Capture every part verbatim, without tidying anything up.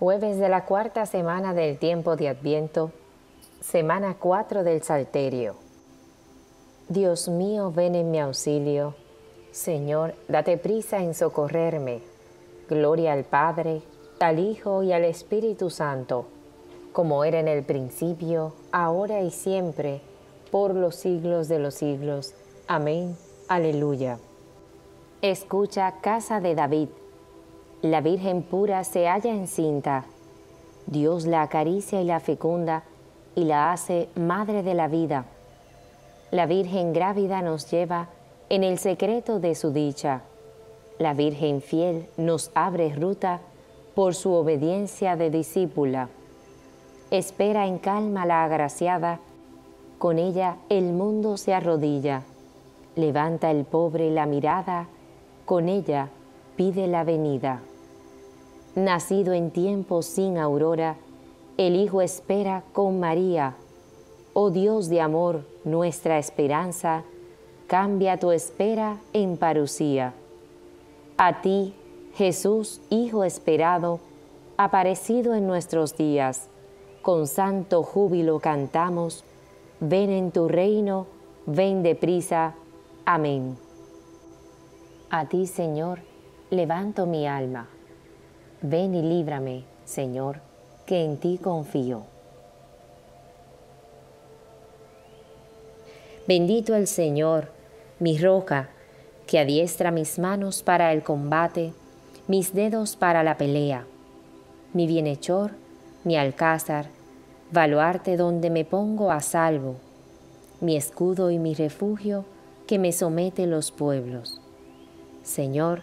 Jueves de la cuarta semana del tiempo de Adviento, semana cuatro del Salterio. Dios mío, ven en mi auxilio. Señor, date prisa en socorrerme. Gloria al Padre, al Hijo y al Espíritu Santo, como era en el principio, ahora y siempre, por los siglos de los siglos. Amén. Aleluya. Escucha, casa de David. La Virgen pura se halla encinta. Dios la acaricia y la fecunda y la hace madre de la vida. La Virgen grávida nos lleva en el secreto de su dicha. La Virgen fiel nos abre ruta por su obediencia de discípula. Espera en calma la agraciada, con ella el mundo se arrodilla. Levanta el pobre la mirada, con ella pide la venida. Nacido en tiempo sin aurora, el Hijo espera con María. Oh Dios de amor, nuestra esperanza, cambia tu espera en parusía. A ti, Jesús, Hijo esperado, aparecido en nuestros días, con santo júbilo cantamos, ven en tu reino, ven deprisa. Amén. A ti, Señor, levanto mi alma. Ven y líbrame, Señor, que en ti confío. Bendito el Señor, mi roca, que adiestra mis manos para el combate, mis dedos para la pelea, mi bienhechor, mi alcázar, baluarte donde me pongo a salvo, mi escudo y mi refugio que me somete los pueblos. Señor,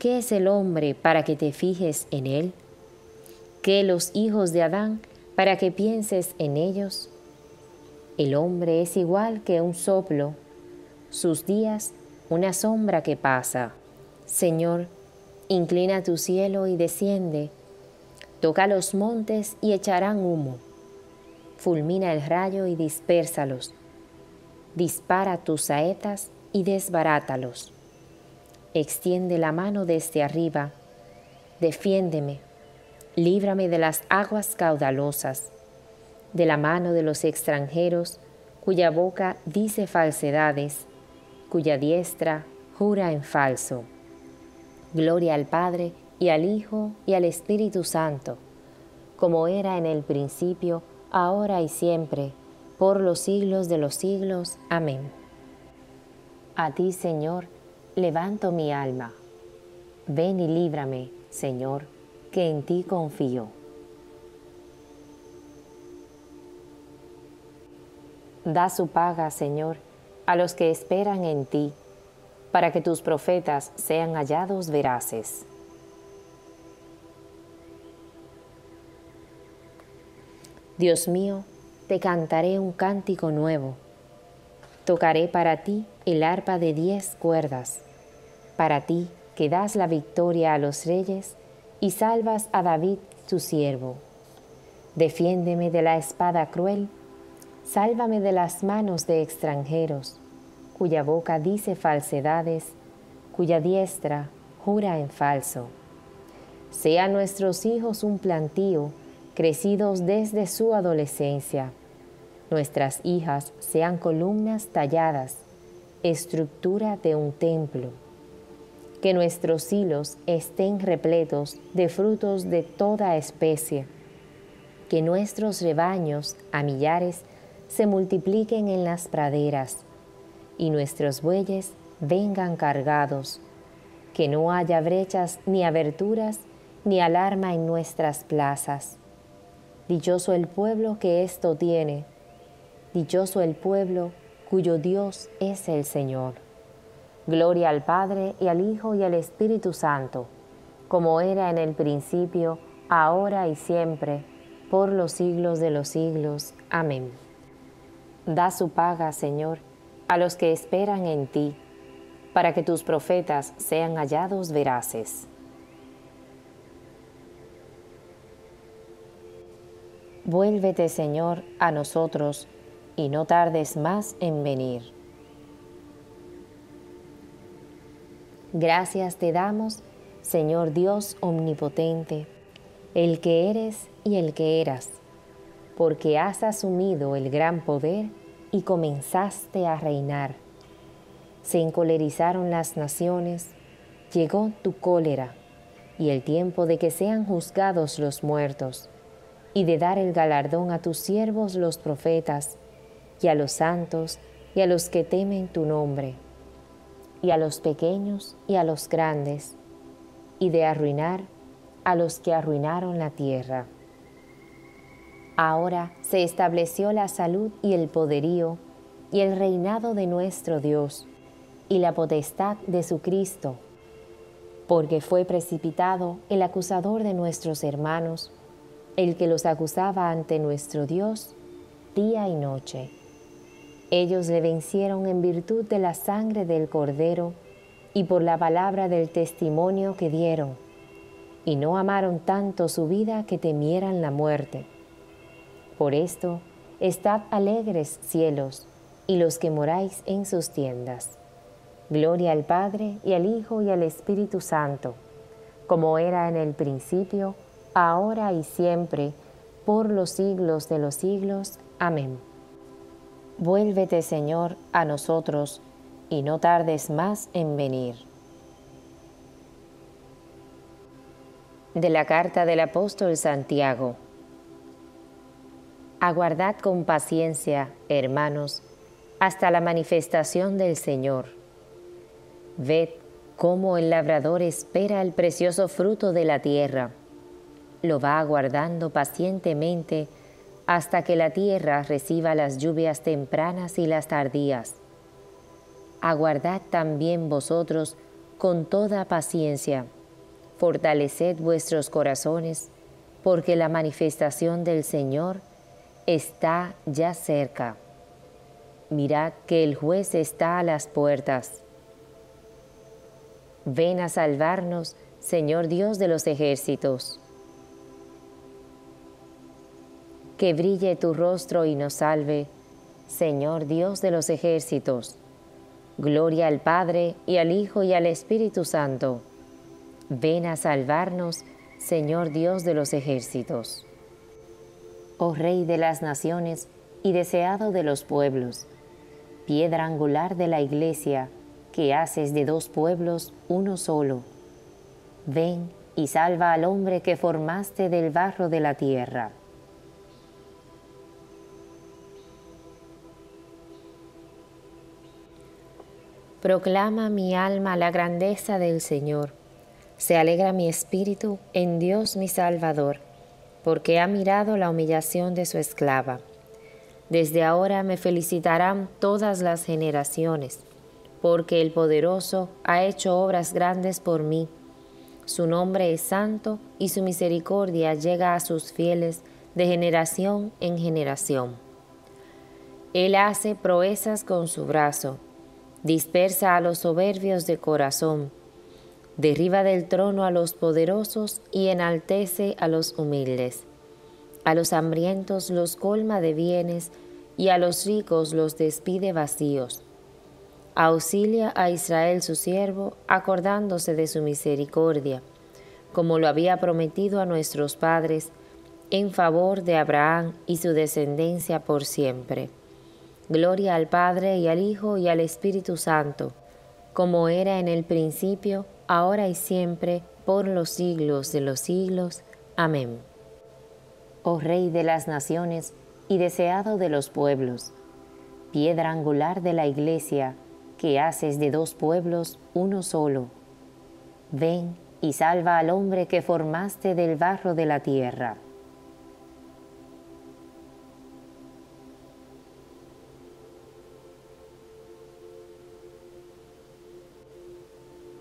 ¿qué es el hombre para que te fijes en él? ¿Qué los hijos de Adán para que pienses en ellos? El hombre es igual que un soplo, sus días una sombra que pasa. Señor, inclina tu cielo y desciende, toca los montes y echarán humo. Fulmina el rayo y dispérsalos, dispara tus saetas y desbarátalos. Extiende la mano desde arriba, defiéndeme, líbrame de las aguas caudalosas, de la mano de los extranjeros, cuya boca dice falsedades, cuya diestra jura en falso. Gloria al Padre, y al Hijo, y al Espíritu Santo, como era en el principio, ahora y siempre, por los siglos de los siglos. Amén. A ti, Señor, levanto mi alma. Ven y líbrame, Señor, que en ti confío. Da su paga, Señor, a los que esperan en ti, para que tus profetas sean hallados veraces. Dios mío, te cantaré un cántico nuevo. Tocaré para ti el arpa de diez cuerdas. Para ti que das la victoria a los reyes y salvas a David tu siervo. Defiéndeme de la espada cruel, sálvame de las manos de extranjeros, cuya boca dice falsedades, cuya diestra jura en falso. Sean nuestros hijos un plantío, crecidos desde su adolescencia. Nuestras hijas sean columnas talladas, estructura de un templo. Que nuestros hilos estén repletos de frutos de toda especie. Que nuestros rebaños a millares se multipliquen en las praderas y nuestros bueyes vengan cargados. Que no haya brechas ni aberturas ni alarma en nuestras plazas. Dichoso el pueblo que esto tiene. Dichoso el pueblo cuyo Dios es el Señor. Gloria al Padre, y al Hijo, y al Espíritu Santo, como era en el principio, ahora y siempre, por los siglos de los siglos. Amén. Da su paga, Señor, a los que esperan en ti, para que tus profetas sean hallados veraces. Vuélvete, Señor, a nosotros, y no tardes más en venir. Gracias te damos, Señor Dios omnipotente, el que eres y el que eras, porque has asumido el gran poder y comenzaste a reinar. Se encolerizaron las naciones, llegó tu cólera, y el tiempo de que sean juzgados los muertos, y de dar el galardón a tus siervos los profetas, y a los santos, y a los que temen tu nombre, y a los pequeños y a los grandes, y de arruinar a los que arruinaron la tierra. Ahora se estableció la salud y el poderío, y el reinado de nuestro Dios, y la potestad de su Cristo, porque fue precipitado el acusador de nuestros hermanos, el que los acusaba ante nuestro Dios día y noche. Ellos le vencieron en virtud de la sangre del Cordero y por la palabra del testimonio que dieron, y no amaron tanto su vida que temieran la muerte. Por esto, estad alegres, cielos, y los que moráis en sus tiendas. Gloria al Padre, y al Hijo, y al Espíritu Santo, como era en el principio, ahora y siempre, por los siglos de los siglos. Amén. Vuélvete, Señor, a nosotros, y no tardes más en venir. De la carta del apóstol Santiago. Aguardad con paciencia, hermanos, hasta la manifestación del Señor. Ved cómo el labrador espera el precioso fruto de la tierra. Lo va aguardando pacientemente hasta que la tierra reciba las lluvias tempranas y las tardías. Aguardad también vosotros con toda paciencia. Fortaleced vuestros corazones, porque la manifestación del Señor está ya cerca. Mirad que el juez está a las puertas. Ven a salvarnos, Señor Dios de los ejércitos. Que brille tu rostro y nos salve, Señor Dios de los ejércitos. Gloria al Padre, y al Hijo, y al Espíritu Santo. Ven a salvarnos, Señor Dios de los ejércitos. Oh Rey de las naciones y deseado de los pueblos, piedra angular de la Iglesia, que haces de dos pueblos uno solo. Ven y salva al hombre que formaste del barro de la tierra. Proclama mi alma la grandeza del Señor. Se alegra mi espíritu en Dios mi Salvador, porque ha mirado la humillación de su esclava. Desde ahora me felicitarán todas las generaciones, porque el Poderoso ha hecho obras grandes por mí. Su nombre es santo y su misericordia llega a sus fieles de generación en generación. Él hace proezas con su brazo, dispersa a los soberbios de corazón, derriba del trono a los poderosos y enaltece a los humildes. A los hambrientos los colma de bienes y a los ricos los despide vacíos. Auxilia a Israel su siervo, acordándose de su misericordia, como lo había prometido a nuestros padres, en favor de Abraham y su descendencia por siempre. Gloria al Padre, y al Hijo, y al Espíritu Santo, como era en el principio, ahora y siempre, por los siglos de los siglos. Amén. Oh Rey de las naciones y deseado de los pueblos, piedra angular de la Iglesia, que haces de dos pueblos uno solo. Ven y salva al hombre que formaste del barro de la tierra.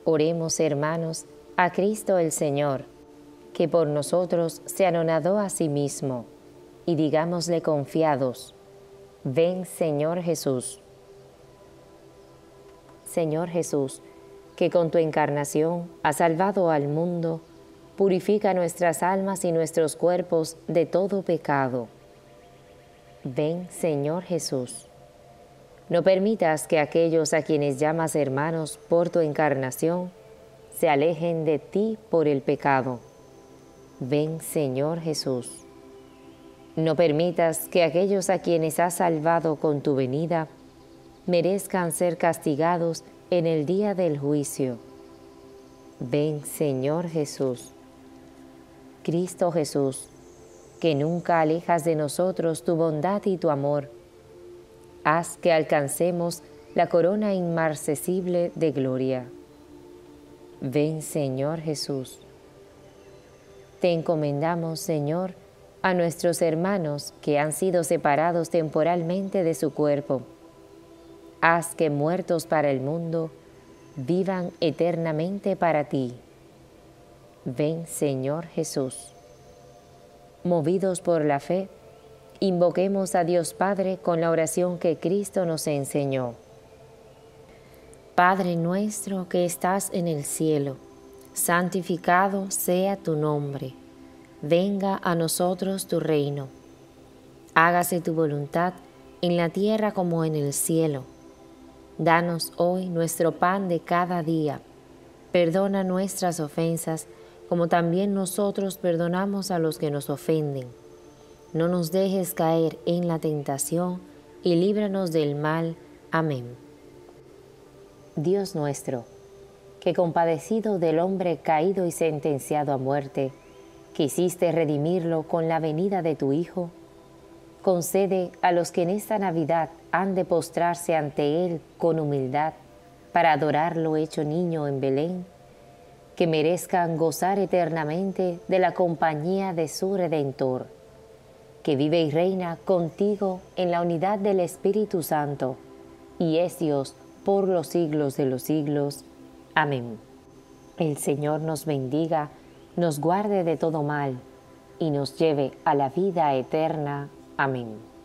Oremos, hermanos, a Cristo el Señor, que por nosotros se anonadó a sí mismo, y digámosle confiados: ven, Señor Jesús. Señor Jesús, que con tu encarnación has salvado al mundo, purifica nuestras almas y nuestros cuerpos de todo pecado. Ven, Señor Jesús. No permitas que aquellos a quienes llamas hermanos por tu encarnación se alejen de ti por el pecado. Ven, Señor Jesús. No permitas que aquellos a quienes has salvado con tu venida merezcan ser castigados en el día del juicio. Ven, Señor Jesús. Cristo Jesús, que nunca alejas de nosotros tu bondad y tu amor, haz que alcancemos la corona inmarcesible de gloria. Ven, Señor Jesús. Te encomendamos, Señor, a nuestros hermanos que han sido separados temporalmente de su cuerpo. Haz que muertos para el mundo, vivan eternamente para ti. Ven, Señor Jesús. Movidos por la fe, invoquemos a Dios Padre con la oración que Cristo nos enseñó. Padre nuestro que estás en el cielo, santificado sea tu nombre. Venga a nosotros tu reino. Hágase tu voluntad en la tierra como en el cielo. Danos hoy nuestro pan de cada día. Perdona nuestras ofensas, como también nosotros perdonamos a los que nos ofenden. No nos dejes caer en la tentación y líbranos del mal. Amén. Dios nuestro, que compadecido del hombre caído y sentenciado a muerte, quisiste redimirlo con la venida de tu Hijo, concede a los que en esta Navidad han de postrarse ante Él con humildad para adorarlo hecho niño en Belén, que merezcan gozar eternamente de la compañía de su Redentor, que vive y reina contigo en la unidad del Espíritu Santo, y es Dios por los siglos de los siglos. Amén. El Señor nos bendiga, nos guarde de todo mal, y nos lleve a la vida eterna. Amén.